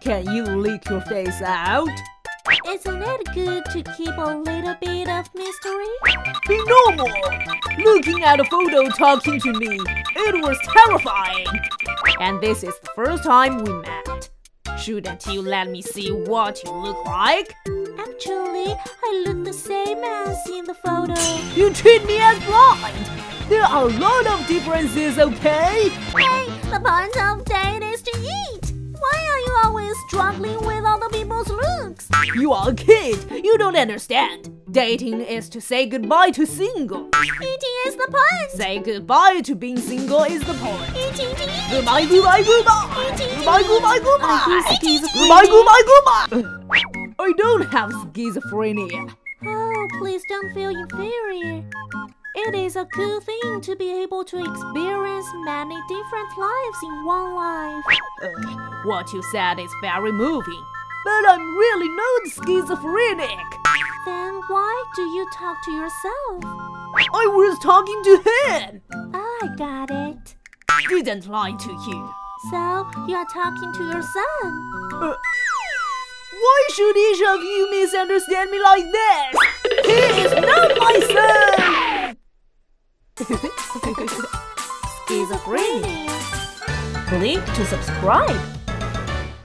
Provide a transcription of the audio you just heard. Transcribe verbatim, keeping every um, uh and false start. Can you leak your face out? Isn't it good to keep a little bit of mystery? Be normal! Looking at a photo talking to me, it was terrifying! And this is the first time we met. Shouldn't you let me see what you look like? Actually, I look the same as in the photo. You treat me as blind! There are a lot of differences, okay? Hey, the point of date is to eat! Why are you always struggling with other people's looks? You are a kid! You don't understand! Dating is to say goodbye to single. Eating is the point! Say goodbye to being single is the point. Eating to eat! Goodbye, goodbye, goodbye! Eating goodbye, goodbye, goodbye! Goodbye, goodbye, goodbye! I don't have schizophrenia. Oh, please don't feel inferior. It is a cool thing to be able to experience many different lives in one life. Uh, what you said is very moving, but I'm really not schizophrenic. Then why do you talk to yourself? I was talking to him. I got it. Didn't lie to you. So you are talking to your son. Uh, why should each of you misunderstand me like this? He is not my son. Schizophrenia. Click to subscribe.